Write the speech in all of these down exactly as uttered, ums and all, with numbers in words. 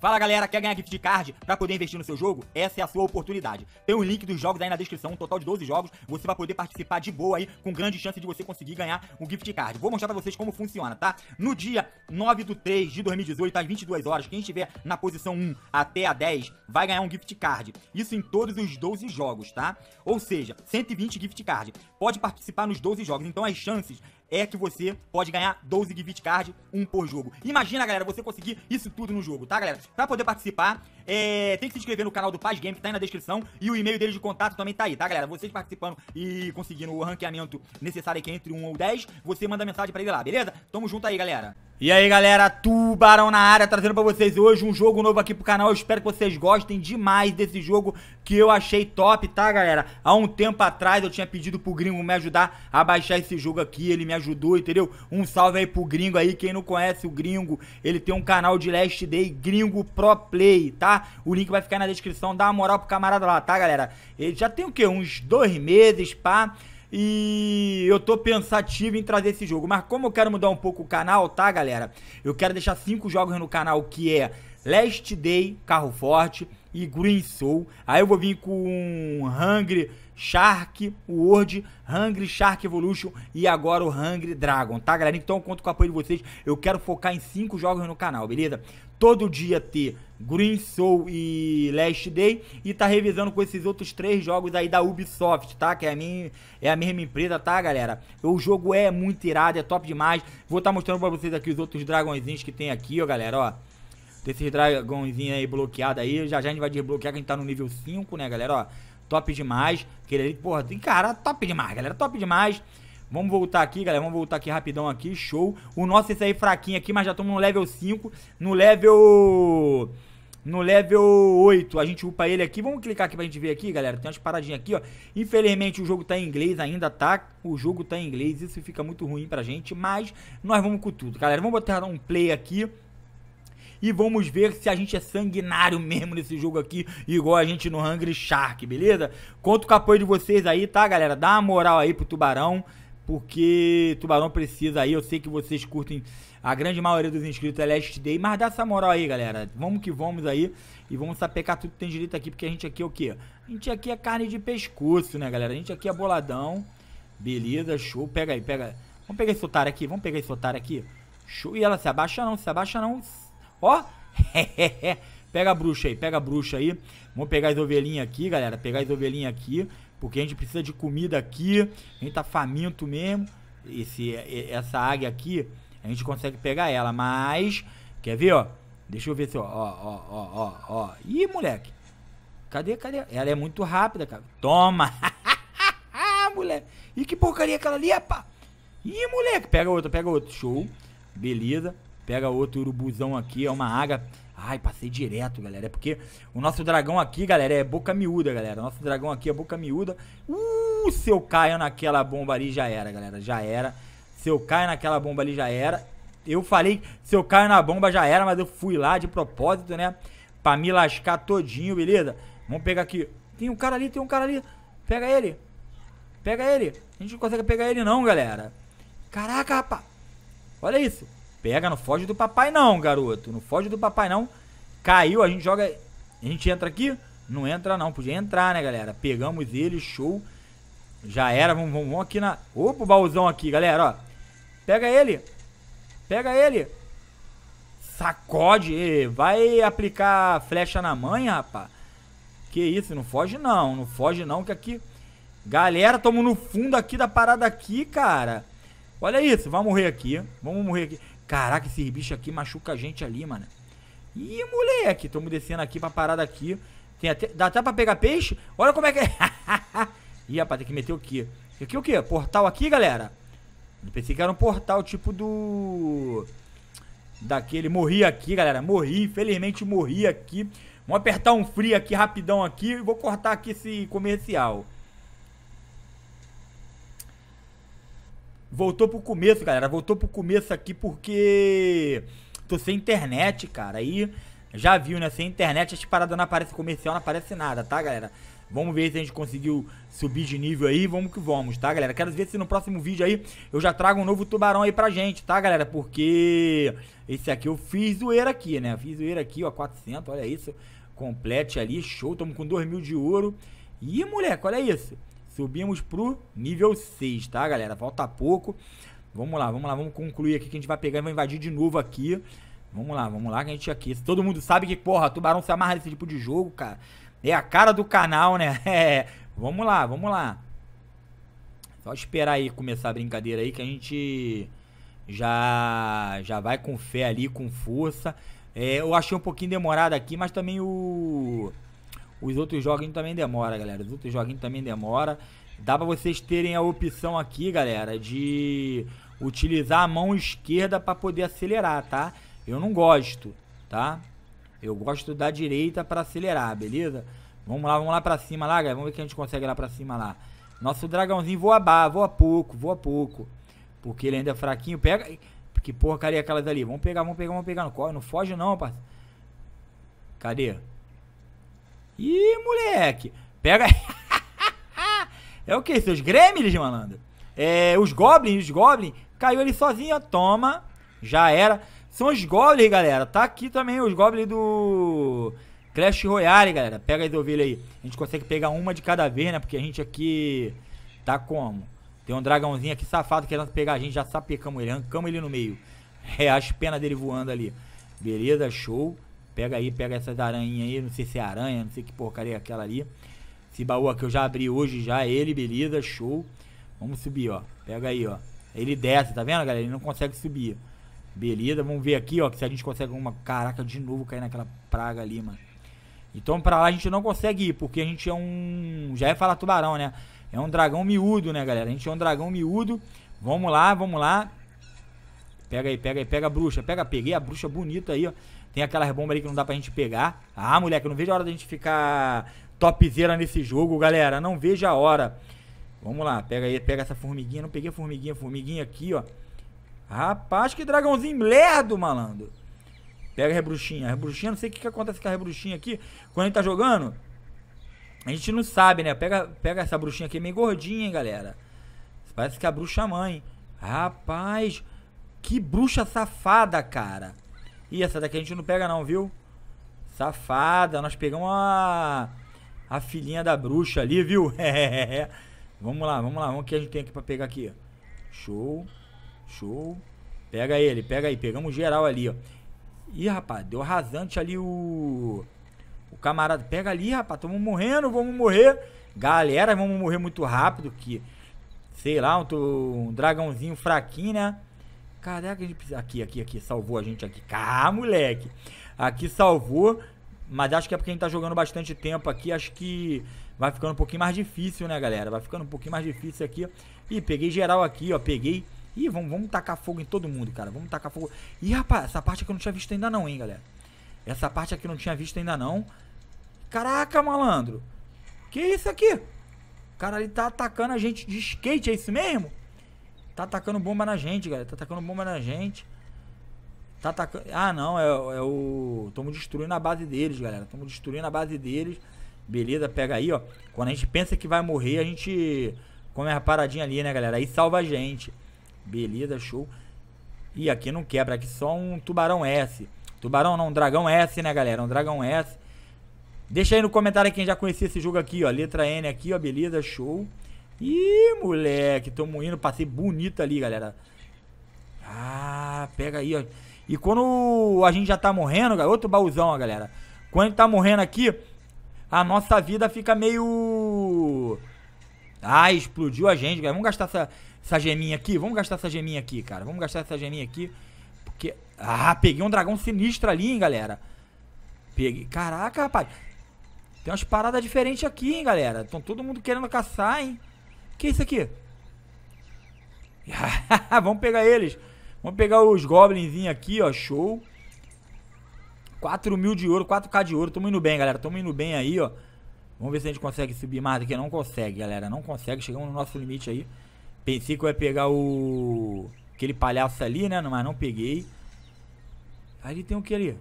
Fala galera, quer ganhar gift card pra poder investir no seu jogo? Essa é a sua oportunidade. Tem o link dos jogos aí na descrição, um total de doze jogos. Você vai poder participar de boa aí, com grande chance de você conseguir ganhar um gift card. Vou mostrar pra vocês como funciona, tá? No dia nove do três de dois mil e dezoito, às vinte e duas horas, quem estiver na posição um até a dez vai ganhar um gift card. Isso em todos os doze jogos, tá? Ou seja, cento e vinte gift card. Pode participar nos doze jogos, então as chances é que você pode ganhar doze gift card, um por jogo. Imagina, galera, você conseguir isso tudo no jogo, tá, galera? Pra poder participar, é... tem que se inscrever no canal do Paz Game, que tá aí na descrição, e o e-mail dele de contato também tá aí, tá, galera? Vocês participando e conseguindo o ranqueamento necessário aqui entre um ou dez, você manda mensagem pra ele lá, beleza? Tamo junto aí, galera. E aí, galera, Tubarão na área, trazendo pra vocês hoje um jogo novo aqui pro canal. Eu espero que vocês gostem demais desse jogo que eu achei top, tá, galera? Há um tempo atrás eu tinha pedido pro Gringo me ajudar a baixar esse jogo aqui, ele me ajudou, entendeu? Um salve aí pro Gringo aí, quem não conhece o Gringo, ele tem um canal de Last Day, Gringo Pro Play, tá? O link vai ficar na descrição, dá uma moral pro camarada lá, tá, galera? Ele já tem o quê? Uns dois meses, pá... E eu tô pensativo em trazer esse jogo, mas como eu quero mudar um pouco o canal, tá, galera? Eu quero deixar cinco jogos no canal, que é Last Day, Carro Forte e Green Soul. Aí eu vou vir com Hungry Shark World, Hungry Shark Evolution e agora o Hungry Dragon, tá, galera? Então eu conto com o apoio de vocês. Eu quero focar em cinco jogos no canal, beleza? Todo dia ter Green Soul e Last Day e tá revisando com esses outros três jogos aí da Ubisoft, tá? Que é a, minha, é a mesma empresa, tá, galera? O jogo é muito irado, é top demais. Vou estar tá mostrando pra vocês aqui os outros dragõezinhos que tem aqui, ó, galera, ó. Tem esses dragãozinhos aí bloqueados aí. Já já a gente vai desbloquear que a gente tá no nível cinco, né, galera, ó. Top demais. Aquele ali, porra, tem cara, top demais, galera, top demais. Vamos voltar aqui, galera, vamos voltar aqui rapidão aqui, show. O nosso esse aí fraquinho aqui, mas já estamos no level cinco, no level... No level oito, a gente upa ele aqui. Vamos clicar aqui pra gente ver aqui, galera. Tem umas paradinhas aqui, ó. Infelizmente o jogo tá em inglês ainda, tá? O jogo tá em inglês, isso fica muito ruim pra gente, mas nós vamos com tudo, galera. Vamos botar um play aqui e vamos ver se a gente é sanguinário mesmo nesse jogo aqui, igual a gente no Hungry Shark, beleza? Conto com o apoio de vocês aí, tá, galera? Dá uma moral aí pro Tubarão, porque Tubarão precisa aí. Eu sei que vocês curtem, a grande maioria dos inscritos é Last Day, mas dá essa moral aí, galera. Vamos que vamos aí e vamos sapecar tudo que tem direito aqui, porque a gente aqui é o quê? A gente aqui é carne de pescoço, né, galera? A gente aqui é boladão. Beleza, show. Pega aí, pega. Vamos pegar esse otário aqui, vamos pegar esse otário aqui. Show. E ela se abaixa não, se abaixa não. Ó. Pega a bruxa aí, pega a bruxa aí. Vamos pegar as ovelhinhas aqui, galera. Pegar as ovelhinhas aqui. Porque a gente precisa de comida aqui. A gente tá faminto mesmo. Esse, essa águia aqui, a gente consegue pegar ela, mas... Quer ver, ó? Deixa eu ver se... Ó, ó, ó, ó, ó. Ih, moleque. Cadê, cadê? Ela é muito rápida, cara. Toma! Moleque. Ih, que porcaria aquela ali, rapá. Ih, moleque. Pega outra, pega outra. Show. Beleza. Pega outro urubuzão aqui. É uma águia... Ai, passei direto, galera. É porque o nosso dragão aqui, galera, é boca miúda, galera. Nosso dragão aqui é boca miúda. Uh, se eu caio naquela bomba ali, já era, galera. Já era. Se eu caio naquela bomba ali, já era. Eu falei, se eu caio na bomba, já era, mas eu fui lá de propósito, né? Pra me lascar todinho, beleza? Vamos pegar aqui. Tem um cara ali, tem um cara ali. Pega ele. Pega ele. A gente não consegue pegar ele não, galera. Caraca, rapaz. Olha isso. Pega, não foge do papai não, garoto. Não foge do papai não. Caiu, a gente joga. A gente entra aqui? Não entra não, podia entrar, né, galera? Pegamos ele, show. Já era, vamos, vamos, vamos aqui na... Opa, o baúzão aqui, galera, ó. Pega ele. Pega ele. Sacode. Vai aplicar flecha na manha, rapá. Que isso, não foge não. Não foge não, que aqui... Galera, tamo no fundo aqui da parada aqui, cara. Olha isso, vai morrer aqui. Vamos morrer aqui. Caraca, esse bicho aqui machuca a gente ali, mano. Ih, moleque. Tamo descendo aqui pra parada aqui. Tem até, dá até pra pegar peixe? Olha como é que é. Ih, rapaz, tem que meter o quê? Aqui o quê? Portal aqui, galera? Eu pensei que era um portal tipo do... Daquele. Morri aqui, galera. Morri. Infelizmente morri aqui. Vamos apertar um free aqui rapidão aqui. E vou cortar aqui esse comercial. Voltou pro começo, galera. Voltou pro começo aqui porque tô sem internet, cara. Aí Já viu, né? Sem internet, as paradas não aparecem comercial, não aparece nada, tá, galera? Vamos ver se a gente conseguiu subir de nível aí. Vamos que vamos, tá, galera? Quero ver se no próximo vídeo aí eu já trago um novo tubarão aí pra gente, tá, galera? Porque esse aqui eu fiz zoeira aqui, né? Fiz zoeira aqui, ó, quatrocentos, olha isso. Complete ali, show. Tamo com dois mil de ouro. Ih, moleque, olha isso. Subimos pro nível seis, tá, galera? Falta pouco. Vamos lá, vamos lá, vamos concluir aqui que a gente vai pegar e vai invadir de novo aqui. Vamos lá, vamos lá que a gente aqui. Todo mundo sabe que, porra, tubarão se amarra nesse tipo de jogo, cara. É a cara do canal, né? É. Vamos lá, vamos lá. Só esperar aí começar a brincadeira aí que a gente já, já vai com fé ali, com força. É, eu achei um pouquinho demorado aqui, mas também o... Os outros joguinhos também demora, galera. Os outros joguinhos também demora. Dá pra vocês terem a opção aqui, galera, de utilizar a mão esquerda pra poder acelerar, tá? Eu não gosto, tá? Eu gosto da direita pra acelerar, beleza? Vamos lá, vamos lá pra cima lá, galera. Vamos ver o que a gente consegue lá pra cima lá. Nosso dragãozinho voa bar, voa pouco, voa pouco. Porque ele ainda é fraquinho. Pega... Que porcaria é aquelas ali? Vamos pegar, vamos pegar, vamos pegar. Não corre, não foge não, parceiro. Cadê? Ih, moleque. Pega. É o que? Seus gremlins, malandro? É, os goblins, os goblins. Caiu ele sozinho, toma. Já era. São os goblins, galera. Tá aqui também os goblins do Clash Royale, galera. Pega as ovelhas aí. A gente consegue pegar uma de cada vez, né? Porque a gente aqui tá como? Tem um dragãozinho aqui safado querendo pegar a gente. Já sapecamos ele, arrancamos ele no meio. É, as penas dele voando ali. Beleza, show. Pega aí, pega essas aranhinhas aí, não sei se é aranha, não sei que porcaria é aquela ali. Esse baú aqui eu já abri hoje já, ele, beleza, show. Vamos subir, ó, pega aí, ó. Ele desce, tá vendo, galera? Ele não consegue subir. Beleza, vamos ver aqui, ó, que se a gente consegue uma... Caraca, de novo cair naquela praga ali, mano. Então pra lá a gente não consegue ir, porque a gente é um... Já ia falar tubarão, né? É um dragão miúdo, né, galera? A gente é um dragão miúdo. Vamos lá, vamos lá. Pega aí, pega aí, pega a bruxa, pega, peguei a bruxa bonita aí, ó. Tem aquelas bombas ali que não dá pra gente pegar. Ah, moleque, eu não vejo a hora da gente ficar topzera nesse jogo, galera. Não vejo a hora. Vamos lá, pega aí, pega essa formiguinha. Não peguei a formiguinha, formiguinha aqui, ó. Rapaz, que dragãozinho lerdo, malandro. Pega a rebruxinha. A rebruxinha, não sei o que, que acontece com a rebruxinha aqui. Quando a gente tá jogando, a gente não sabe, né? Pega, pega essa bruxinha aqui, meio gordinha, hein, galera. Parece que é a bruxa mãe. Rapaz, que bruxa safada, cara. Ih, essa daqui a gente não pega não, viu? Safada, nós pegamos a, a filhinha da bruxa ali, viu? É. Vamos lá, vamos lá, vamos, o que a gente tem aqui pra pegar aqui? Show, show. Pega ele, pega aí, pegamos geral ali, ó. Ih, rapaz, deu rasante ali o... O camarada, pega ali, rapaz, tamo morrendo, vamos morrer. Galera, vamos morrer muito rápido que... Sei lá, um, um dragãozinho fraquinho, né? Caraca, a gente precisa... Aqui, aqui, aqui, salvou a gente aqui. Cá, moleque. Aqui salvou, mas acho que é porque a gente tá jogando bastante tempo aqui. Acho que vai ficando um pouquinho mais difícil, né, galera? Vai ficando um pouquinho mais difícil aqui. Ih, peguei geral aqui, ó, peguei. Ih, vamos, vamos tacar fogo em todo mundo, cara. Vamos tacar fogo. Ih, rapaz, essa parte aqui eu não tinha visto ainda não, hein, galera. Essa parte aqui eu não tinha visto ainda não. Caraca, malandro. Que isso aqui? O cara ali tá atacando a gente de skate, é isso mesmo? Tá atacando bomba na gente, galera. Tá atacando bomba na gente. Tá atacando... Ah, não. É, é o... Tamo destruindo a base deles, galera. Tamo destruindo a base deles. Beleza, pega aí, ó. Quando a gente pensa que vai morrer, a gente... Come a paradinha ali, né, galera? Aí salva a gente. Beleza, show. Ih, aqui não quebra. Aqui só um tubarão S. Tubarão não, um dragão S, né, galera? Um dragão S. Deixa aí no comentário quem já conhecia esse jogo aqui, ó. Letra N aqui, ó. Beleza, show. Ih, moleque, tamo indo, passei bonito ali, galera. Ah, pega aí, ó. E quando a gente já tá morrendo, outro baúzão, ó, galera. Quando a gente tá morrendo aqui, a nossa vida fica meio... Ah, explodiu a gente, galera. Vamos gastar essa, essa geminha aqui, vamos gastar essa geminha aqui, cara. Vamos gastar essa geminha aqui, porque... Ah, peguei um dragão sinistro ali, hein, galera. Peguei, caraca, rapaz. Tem umas paradas diferentes aqui, hein, galera. Tão todo mundo querendo caçar, hein. Que é isso aqui? Vamos pegar eles. Vamos pegar os goblinzinhos aqui, ó. Show. quatro mil de ouro, quatro mil de ouro. Tamo indo bem, galera. Tamo indo bem aí, ó. Vamos ver se a gente consegue subir mais aqui. Não consegue, galera. Não consegue. Chegamos no nosso limite aí. Pensei que eu ia pegar o... Aquele palhaço ali, né? Mas não peguei. Ali tem o que ali?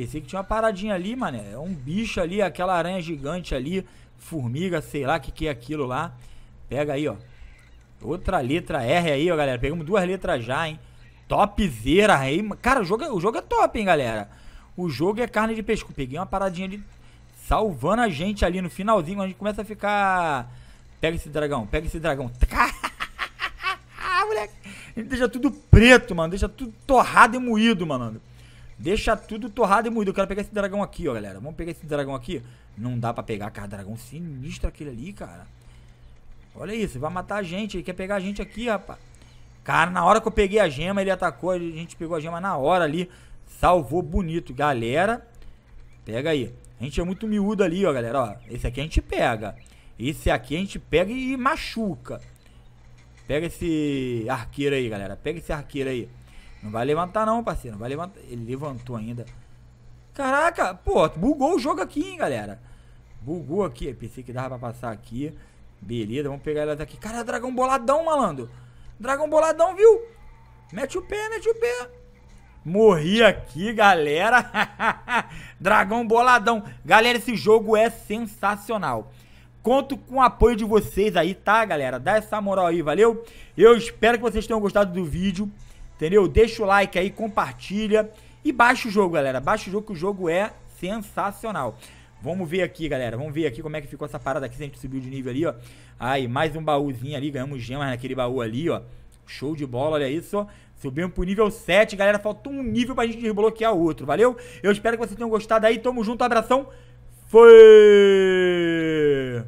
Pensei que tinha uma paradinha ali, mané. É um bicho ali, aquela aranha gigante ali. Formiga, sei lá o que, que é aquilo lá. Pega aí, ó. Outra letra R aí, ó, galera. Pegamos duas letras já, hein. Topzera aí. Cara, o jogo, o jogo é top, hein, galera. O jogo é carne de pesco. Peguei uma paradinha ali, salvando a gente ali no finalzinho. A gente começa a ficar... Pega esse dragão, pega esse dragão. Moleque. Ele deixa tudo preto, mano. Deixa tudo torrado e moído, mano. Deixa tudo torrado e moído. Eu quero pegar esse dragão aqui, ó, galera. Vamos pegar esse dragão aqui. Não dá pra pegar, cara. Dragão sinistro aquele ali, cara. Olha isso, vai matar a gente. Ele quer pegar a gente aqui, rapaz. Cara, na hora que eu peguei a gema, ele atacou. A gente pegou a gema na hora ali. Salvou bonito, galera. Pega aí. A gente é muito miúdo ali, ó, galera. Ó, esse aqui a gente pega. Esse aqui a gente pega e machuca. Pega esse arqueiro aí, galera. Pega esse arqueiro aí. Não vai levantar não, parceiro. Não vai levantar. Ele levantou ainda. Caraca, pô, bugou o jogo aqui, hein, galera. Bugou aqui. Pensei que dava pra passar aqui. Beleza, vamos pegar ela daqui. Cara, dragão boladão, malandro. Dragão boladão, viu? Mete o pé, mete o pé. Morri aqui, galera. Dragão boladão. Galera, esse jogo é sensacional. Conto com o apoio de vocês aí, tá, galera? Dá essa moral aí, valeu? Eu espero que vocês tenham gostado do vídeo, entendeu? Deixa o like aí, compartilha e baixa o jogo, galera. Baixa o jogo que o jogo é sensacional. Vamos ver aqui, galera. Vamos ver aqui como é que ficou essa parada aqui. Se a gente subiu de nível ali, ó. Aí, mais um baúzinho ali. Ganhamos gemas naquele baú ali, ó. Show de bola, olha isso, ó. Subimos pro nível sete, galera. Faltou um nível pra gente desbloquear o outro, valeu? Eu espero que vocês tenham gostado aí. Tamo junto, abração. Foi!